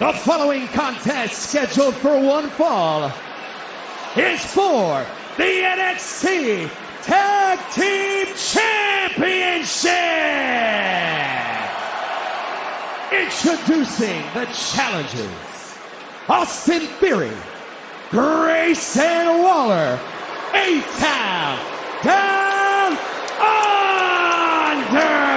The following contest scheduled for one fall is for the NXT Tag Team Championship! Introducing the challengers, Austin Theory, Grayson Waller, A-Town Down Under!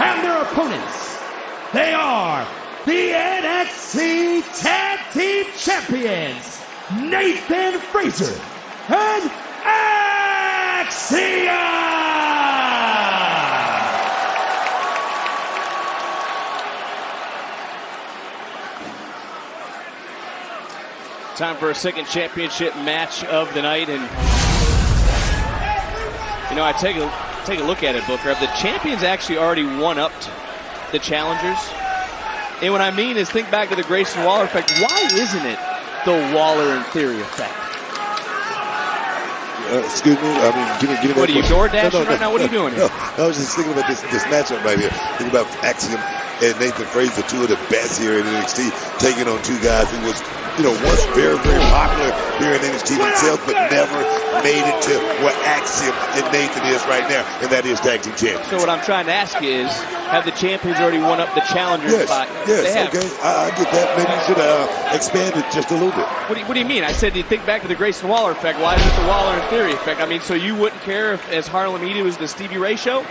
And their opponents, they are the NXT Tag Team Champions, Nathan Frazer and Axiom! Time for a second championship match of the night, and you know, I take a look at it, Booker. The champions actually already one-upped the challengers. And what I mean is, think back to the Grayson Waller effect. Why isn't it the Waller and Theory effect? Excuse me? I mean, give me what, are you door dashing right now? What are you doing here? No, I was just thinking about this matchup right here. Think about Axiom and Nathan Frazer, two of the best here in NXT, taking on two guys who was, you know, once very, very popular here in NXT themselves, but never made it to what Axiom and Nathan is right now, and that is tag team champions. So what I'm trying to ask is, have the champions already won up the challengers? Yes, okay. I get that. Maybe you should expand it just a little bit. What do you mean? I said you think back to the Grayson Waller effect. Why is it the Waller and Theory effect? I mean, so you wouldn't care if, as Harlem Heat, it was the Stevie Ray show?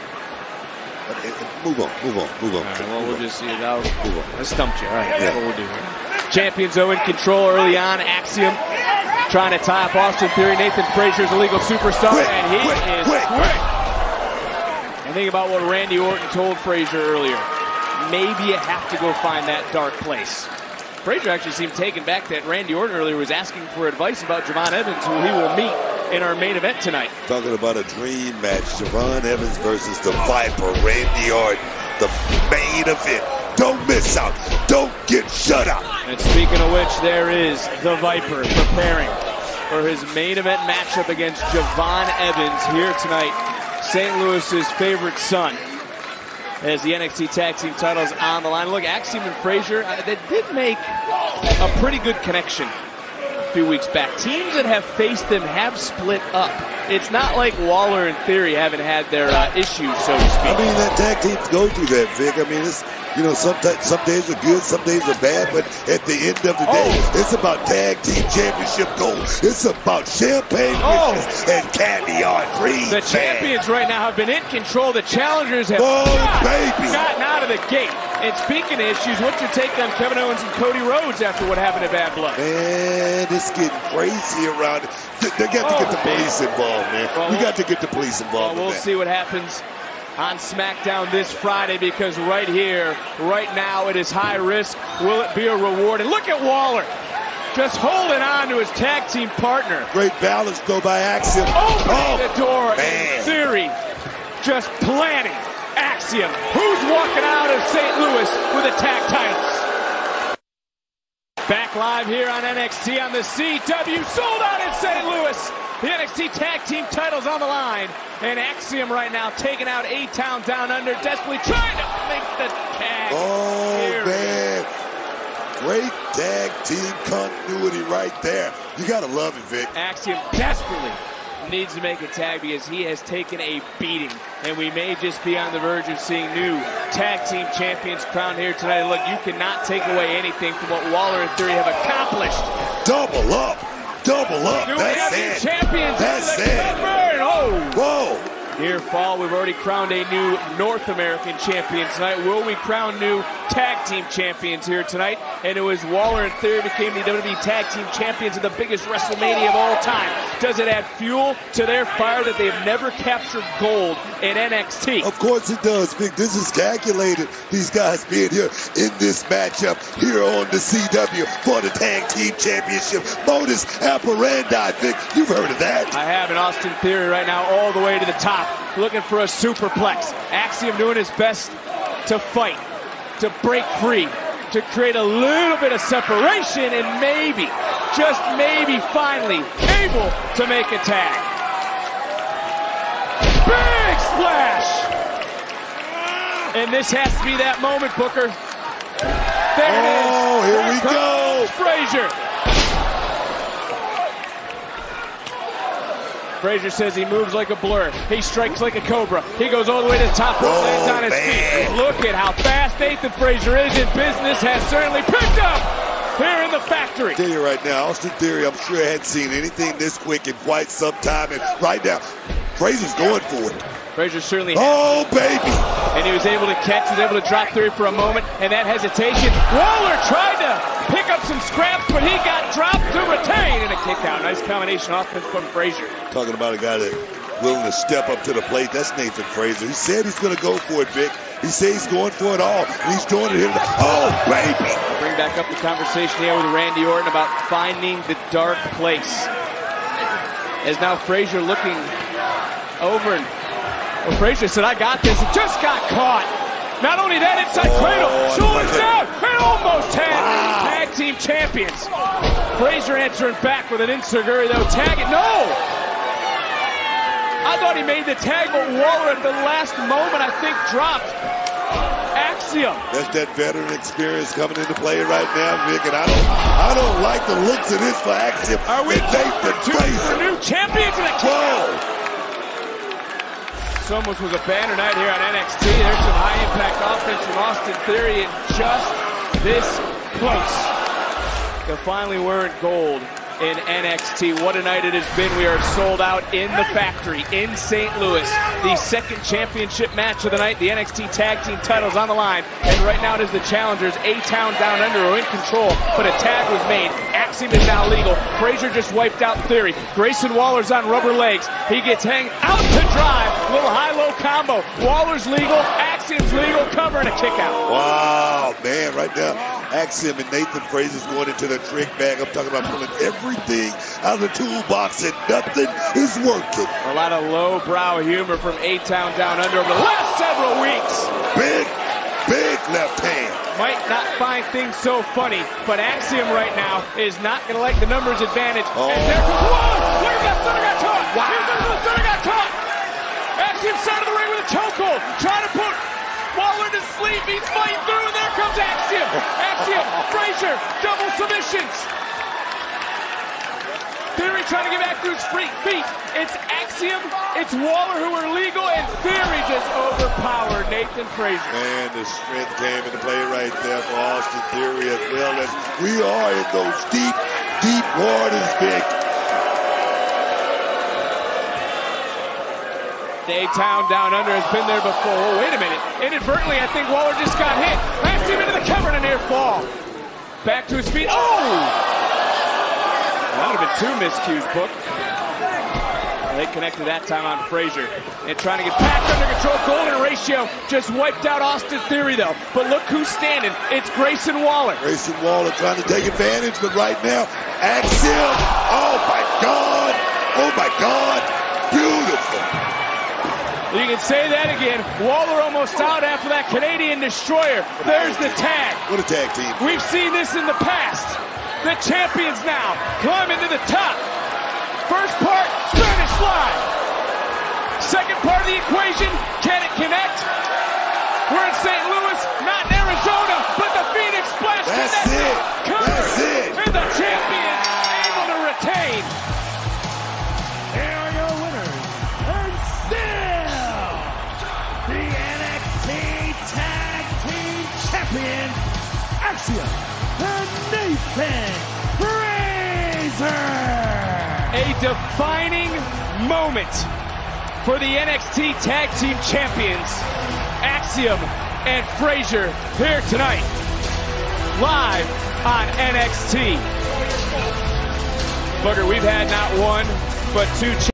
Move on. All right, well, we'll just see it out. I stumped you. All right, that's what we'll do here. Champions are in control early on. Axiom trying to tie up Austin Theory. Nathan Frazier's a legal superstar, and he is quick. And think about what Randy Orton told Frazer earlier. Maybe you have to go find that dark place. Frazer actually seemed taken back that Randy Orton earlier was asking for advice about Javon Evans, who he will meet in our main event tonight. Talking about a dream match, Javon Evans versus the Viper, Randy Orton, the main event. Don't miss out, don't get shut out. And speaking of which, there is the Viper preparing for his main event matchup against Javon Evans here tonight, St. Louis's favorite son, as the NXT Tag Team titles on the line. Look, Axiom and Frazer, they did make a pretty good connection a few weeks back. Teams that have faced them have split up. It's not like Waller and Theory haven't had their issues, so to speak. I mean, that tag team go through that, Vic. I mean, it's, you know, some days are good, some days are bad, but at the end of the day, it's about tag team championship gold. It's about champagne wishes and caviar cream. The champions right now have been in control. The challengers have gotten out of the gate. And speaking of issues, what's your take on Kevin Owens and Cody Rhodes after what happened at Bad Blood? Man, it's getting crazy around. They got to get the police involved, man. Well, we got to get the police involved. We'll see what happens on SmackDown this Friday, because right here, right now, it is high risk. Will it be a reward? And look at Waller, just holding on to his tag team partner. Great balance, though, by Axiom. Opening the door, man. Theory just planning Axiom, who's walking out of St. Louis with the tag titles. Back live here on NXT on the CW, sold out in St. Louis. The NXT Tag Team titles on the line, and Axiom right now taking out A-Town Down Under, desperately trying to make the tag. Man. Great tag team continuity right there. You got to love it, Vic. Axiom desperately needs to make a tag because he has taken a beating, and we may just be on the verge of seeing new tag team champions crowned here tonight. Look, you cannot take away anything from what Waller and Theory have accomplished. Double up. That's it. That's it. Whoa. Here, Fall, we've already crowned a new North American champion tonight. Will we crown new tag team champions here tonight? And it was Waller and Theory became the WWE Tag Team Champions of the biggest WrestleMania of all time. Does it add fuel to their fire that they've never captured gold in NXT? Of course it does, Vic. This is calculated. These guys being here in this matchup here on the CW for the Tag Team Championship. Modus operandi, Vic. You've heard of that. I have, an Austin Theory right now all the way to the top, looking for a superplex. Axiom doing his best to fight, to break free, to create a little bit of separation, and maybe, just maybe, finally able to make a tag. Big splash! And this has to be that moment, Booker. There it is. Oh, here we go. Frazer. Frazer says he moves like a blur. He strikes like a cobra. He goes all the way to the top rope, lands on his feet. Look at how fast Nathan Frazer is in business. Has certainly picked up here in the factory. I'll tell you right now, Austin Theory, I'm sure, hadn't seen anything this quick in quite some time. And right now, Frazer's going for it. Frazer certainly has. Oh, baby! And he was able to catch, was able to drop Theory for a moment, and that hesitation. Waller tried to pick up some scraps, but he got dropped to retain in a kick out. Nice combination offense from Frazer. Talking about a guy that's willing to step up to the plate, that's Nathan Frazer. He said he's going to go for it, Vic. He said he's going for it all, and he's doing it here. Oh, baby! Bring back up the conversation here with Randy Orton about finding the dark place. As now Frazer looking over and... Well, Frazer said, I got this. It just got caught. Not only that, inside cradle. Shoulders down. And almost had tag team champions. Frazer answering back with an enziguri, though. Tag it. No! I thought he made the tag, but Waller at the last moment, I think, dropped Axiom. That's that veteran experience coming into play right now, Vic. And I don't like the looks of this for Axiom. Are we new champions in the world? This almost was a banner night here on NXT. There's some high-impact offense from Austin Theory, and just this close to finally wearing gold in NXT. What a night it has been. We are sold out in the factory in St. Louis. The second championship match of the night. The NXT Tag Team titles on the line. And right now it is the challengers, A-Town Down Under, are in control. But a tag was made. Axiom is now legal. Frazer just wiped out Theory. Grayson Waller's on rubber legs. He gets hanged out to drive. Little high-low combo. Waller's legal. Axiom's legal. Cover and a kick out. Wow, man, right now. Axiom and Nathan Frazer's going into the trick bag. I'm talking about pulling everything out of the toolbox and nothing is working. A lot of low-brow humor from A-Town Down Under over the last several weeks. Big left hand. Might not find things so funny, but Axiom right now is not going to like the numbers advantage. Oh. And there, whoa! Got caught! Wow! Center got caught! Axiom's side of the ring with a chokehold, trying to put Waller to sleep. He's fighting through, and there comes Axiom. Axiom, Frazer, double submissions. Theory trying to get back to his feet. It's Axiom, it's Waller who are legal, and Theory just overpowered Nathan Frazer. And the strength came into play right there for Austin Theory as well, as we are in those deep, deep waters, Vic. A-Town Down Under has been there before. Oh, wait a minute. Inadvertently, I think Waller just got hit. Passed him into the cover and a near fall. Back to his feet. Oh! That would have been two miscues, Book. They connected that time on Frazer. And trying to get back under control. Golden Ratio just wiped out Austin Theory, though. But look who's standing. It's Grayson Waller. Grayson Waller trying to take advantage, but right now, Axiom. Oh, my God. Oh, my God. Beautiful. You can say that again. Waller almost out after that Canadian destroyer. There's the tag. What a tag team. We've seen this in the past. The champions now climbing to the top. First part, Spanish fly. Second part of the equation, can it connect? We're in St. Louis, not in Arizona, but the Phoenix Splash connects. That's it. And the champions able to retain. There are your winners, and still the NXT Tag Team Champion, Axiom. Nathan Frazer. A defining moment for the NXT Tag Team Champions, Axiom and Frazer, here tonight, live on NXT. Booker, we've had not one, but two champions.